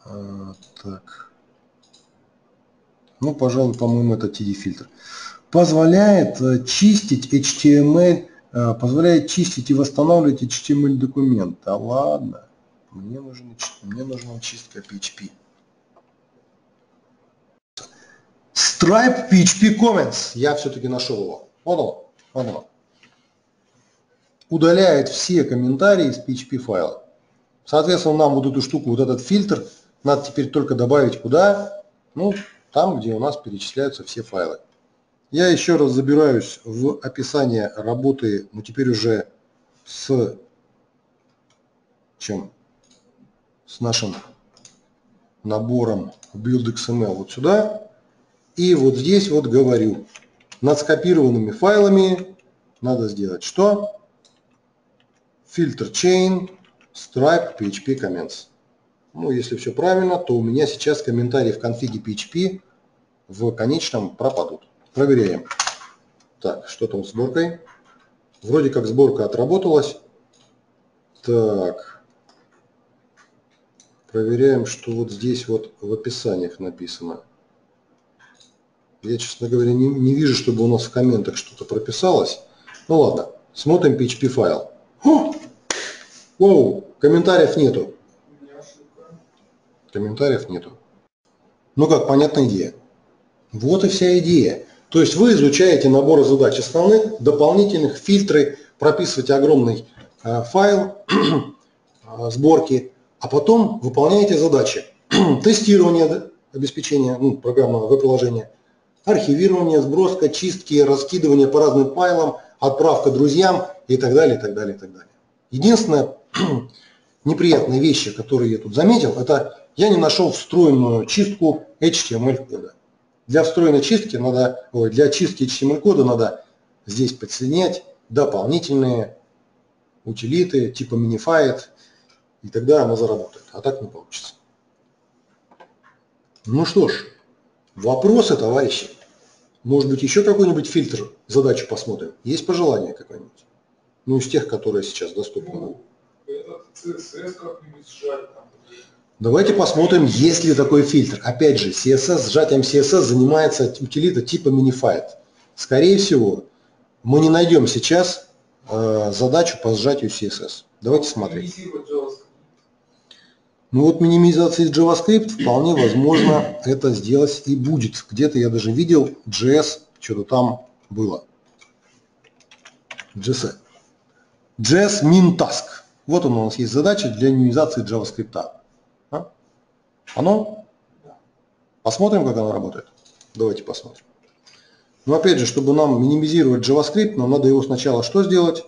А, так. Ну, пожалуй, по-моему, это ти ди-фильтр. Позволяет чистить эйч ти эм эль, позволяет чистить и восстанавливать эйч ти эм эль документ. А ладно. Мне нужна, мне нужна чистка пи эйч пи. Stripe пи эйч пи Comments. Я все-таки нашел его. Вот он. Вот он. Удаляет все комментарии из пи эйч пи файла. Соответственно, нам вот эту штуку, вот этот фильтр, надо теперь только добавить куда? Ну, там, где у нас перечисляются все файлы. Я еще раз забираюсь в описание работы, но теперь уже с чем? С нашим набором build.xml вот сюда. И вот здесь вот говорю, над скопированными файлами надо сделать что? Filter chain, stripe, php comments. Ну, если все правильно, то у меня сейчас комментарии в конфиге php в конечном пропадут. Проверяем. Так, что там с сборкой? Вроде как сборка отработалась. Так. Проверяем, что вот здесь вот в описаниях написано. Я, честно говоря, не, не вижу, чтобы у нас в комментах что-то прописалось. Ну ладно, смотрим пи эйч пи файл. О! Оу, комментариев нету. Комментариев нету. Ну как, понятная идея. Вот и вся идея. То есть вы изучаете наборы задач основных, дополнительных, фильтры, прописываете огромный э, файл э, сборки, а потом выполняете задачи. Тестирование обеспечения, ну, программного веб-приложения, архивирование, сброска, чистки, раскидывание по разным файлам, отправка друзьям и так далее, и так далее, и так далее. Единственная неприятная вещь, которую я тут заметил, это я не нашел встроенную чистку эйч ти эм эль кода. Для встроенной чистки надо, ой, для чистки эйч ти эм эль кода надо здесь подсоединять дополнительные утилиты типа minify, и тогда она заработает, а так не получится. Ну что ж. Вопросы, товарищи. Может быть, еще какой-нибудь фильтр, задачу посмотрим? Есть пожелания какое-нибудь? Ну, из тех, которые сейчас доступны. Давайте посмотрим, есть ли такой фильтр. Опять же, си эс эс, сжатием си эс эс занимается утилита типа minify. Скорее всего, мы не найдем сейчас э, задачу по сжатию си эс эс. Давайте смотреть. Ну вот минимизация из JavaScript, вполне возможно, это сделать и будет. Где-то я даже видел джей эс, что-то там было. джей эс. джей эс MinTask. Вот он у нас есть задача для минимизации JavaScript. А? Оно? Посмотрим, как оно работает. Давайте посмотрим. Но опять же, чтобы нам минимизировать JavaScript, нам надо его сначала что сделать?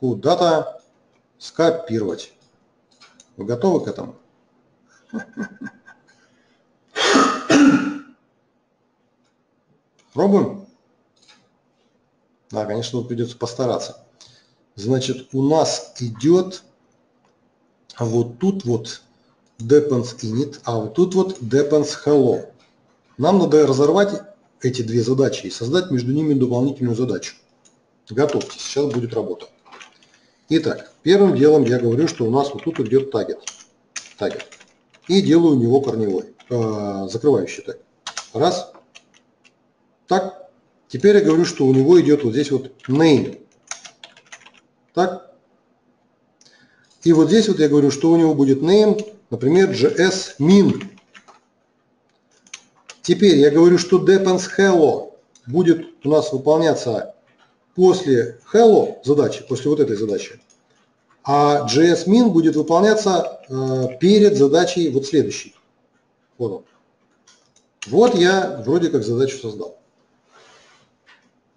Куда-то скопировать. Вы готовы к этому? Пробуем? Да, конечно, придется постараться. Значит, у нас идет вот тут вот depends init, а вот тут вот depends hello. Нам надо разорвать эти две задачи и создать между ними дополнительную задачу. Готовьтесь, сейчас будет работа. Итак, первым делом я говорю, что у нас вот тут идет таргет. таргет. И делаю у него корневой, э, закрывающий так. Раз. Так. Теперь я говорю, что у него идет вот здесь вот name. Так. И вот здесь вот я говорю, что у него будет name, например, джей эс min. Теперь я говорю, что depends hello будет у нас выполняться после hello задачи, после вот этой задачи, а джей эс min будет выполняться э, перед задачей вот следующей. Вот он. Вот я вроде как задачу создал.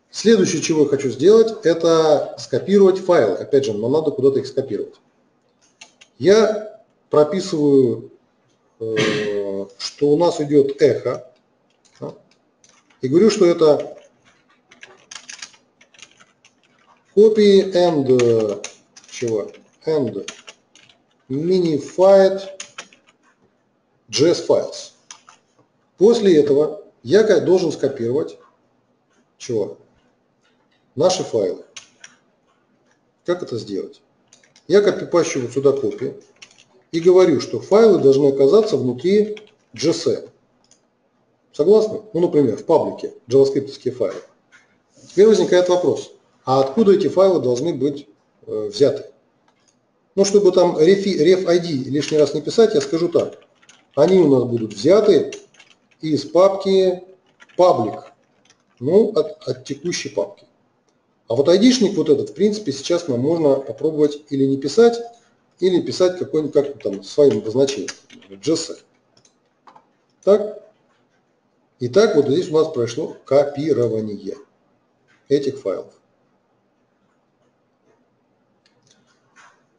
Следующее, чего я хочу сделать, это скопировать файлы. Опять же, нам надо куда-то их скопировать. Я прописываю, э, что у нас идет эхо, да, и говорю, что это copy and uh, чего? And minified джей эс files. После этого я должен скопировать чего? Наши файлы. Как это сделать? Я копипащу вот сюда копию и говорю, что файлы должны оказаться внутри джей эс. Согласны? Ну, например, в паблике JavaScript-овские файлы. Теперь возникает вопрос. А откуда эти файлы должны быть э, взяты? Ну, чтобы там ref-id лишний раз не писать, я скажу так. Они у нас будут взяты из папки public, ну, от, от текущей папки. А вот ай ди-шник вот этот, в принципе, сейчас нам можно попробовать или не писать, или писать какой-нибудь как там своим обозначением. джей эс. Так. Итак, вот здесь у нас прошло копирование этих файлов.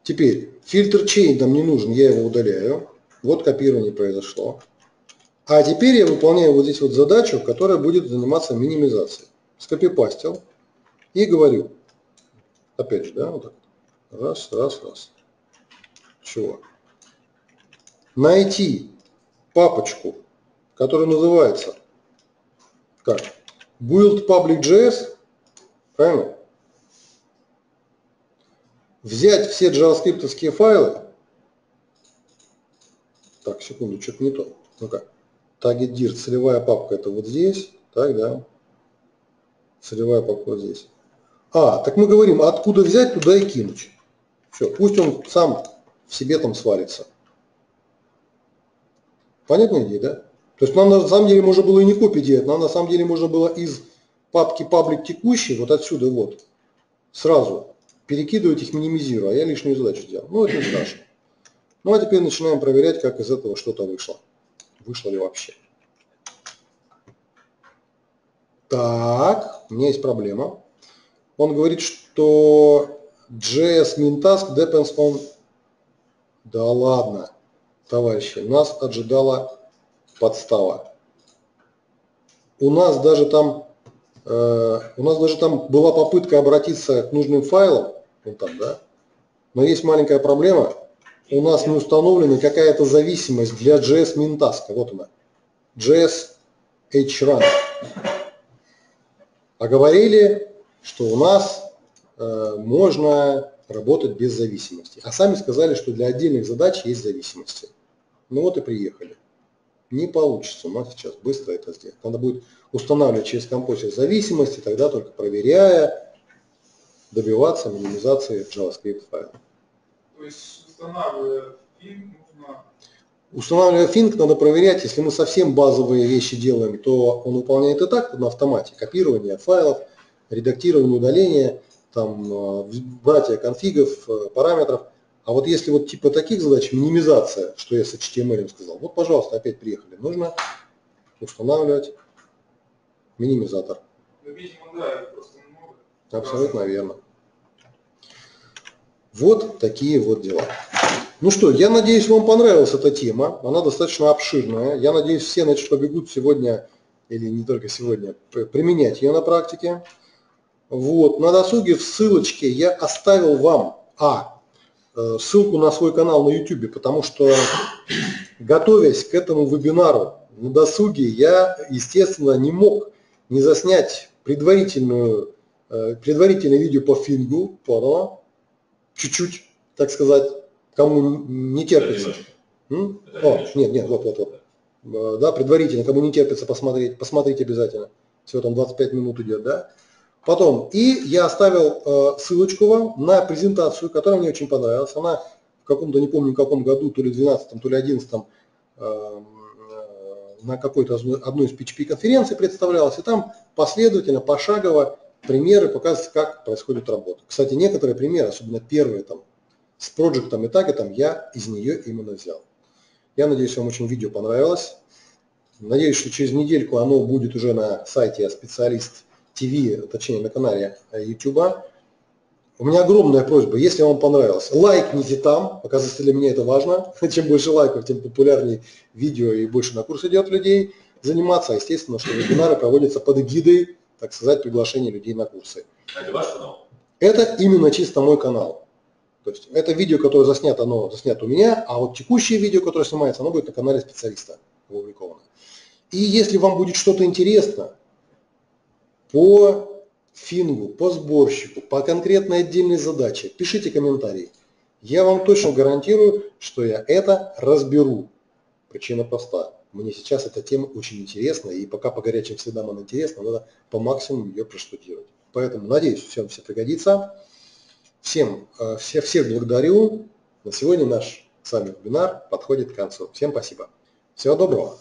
Теперь фильтр chain нам не нужен, я его удаляю. Вот копирование произошло. А теперь я выполняю вот здесь вот задачу, которая будет заниматься минимизацией. Скопипастил и говорю. Опять же, да, вот так. Раз, раз, раз. Чего? Найти папочку, которая называется как? Build public.js. Правильно? Взять все JavaScript-овские файлы. Так, секунду, что-то не то. Ну-ка. Target dir, целевая папка это вот здесь. Так, да. Целевая папка вот здесь. А, так мы говорим, откуда взять, туда и кинуть. Все, пусть он сам в себе там сварится. Понятная идея, да? То есть нам на самом деле можно было и не копить делать, нам на самом деле можно было из папки паблик текущей, вот отсюда вот, сразу перекидывать их, минимизируя, а я лишнюю задачу делал. Ну, это не страшно. Ну, а теперь начинаем проверять, как из этого что-то вышло. Вышло ли вообще. Так, у меня есть проблема. Он говорит, что джей эс MinTask depends on... Да ладно, товарищи, нас ожидала подстава. У нас даже там, э, у нас даже там была попытка обратиться к нужным файлам, вот там, да? Но есть маленькая проблема. У нас не установлена какая-то зависимость для джей эс MinTask. Вот она. джей эс hrun. А говорили, что у нас э, можно работать без зависимости. А сами сказали, что для отдельных задач есть зависимости. Ну вот и приехали. Не получится у нас сейчас быстро это сделать. Надо будет устанавливать через Composer зависимости, тогда только проверяя, добиваться минимизации JavaScript файла. То есть устанавливая Phing, нужно... Устанавливая Phing, надо проверять, если мы совсем базовые вещи делаем, то он выполняет и так на автомате. Копирование файлов, редактирование, удаление, там, братья конфигов, параметров. А вот если вот типа таких задач, минимизация, что я с эйч ти эм эль сказал, вот, пожалуйста, опять приехали, нужно устанавливать минимизатор. Ну, видимо, да, просто много. Абсолютно верно. Вот такие вот дела. Ну что, я надеюсь, вам понравилась эта тема, она достаточно обширная. Я надеюсь, все, значит, побегут сегодня, или не только сегодня, применять ее на практике. Вот, на досуге в ссылочке я оставил вам а, ссылку на свой канал на YouTube, потому что, готовясь к этому вебинару на досуге, я, естественно, не мог не заснять предварительную, предварительное видео по Фингу, по чуть-чуть, так сказать, кому не терпится. М? О, нет, нет, вот, вот, вот. Да, предварительно, кому не терпится посмотреть, посмотрите обязательно. Всего там двадцать пять минут идет, да? Потом, и я оставил э, ссылочку вам на презентацию, которая мне очень понравилась. Она в каком-то, не помню, в каком году, то ли двенадцатом, то ли одиннадцатом, э, на какой-то одной из пи эйч пи конференций представлялась. И там последовательно, пошагово примеры показываются, как происходит работа. Кстати, некоторые примеры, особенно первые там, с проджектом и так, и там, я из нее именно взял. Я надеюсь, вам очень видео понравилось. Надеюсь, что через недельку оно будет уже на сайте Специалист ТВ, точнее на канале YouTube. У меня огромная просьба, если вам понравилось, лайкните там, оказывается, для меня это важно. Чем больше лайков, тем популярнее видео и больше на курс идет людей заниматься. Естественно, что вебинары проводятся под эгидой, так сказать, приглашения людей на курсы. Это ваш канал? Это именно чисто мой канал. То есть это видео, которое заснято, оно заснято у меня, а вот текущее видео, которое снимается, оно будет на канале Специалиста опубликовано. И если вам будет что-то интересно по Фингу, по сборщику, по конкретной отдельной задаче, пишите комментарии. Я вам точно гарантирую, что я это разберу. Причина проста. Мне сейчас эта тема очень интересна, и пока по горячим следам она интересна, надо по максимуму ее проштудировать. Поэтому, надеюсь, всем все пригодится. Всем, всех, всех благодарю. На сегодня наш с вами вебинар подходит к концу. Всем спасибо. Всего доброго.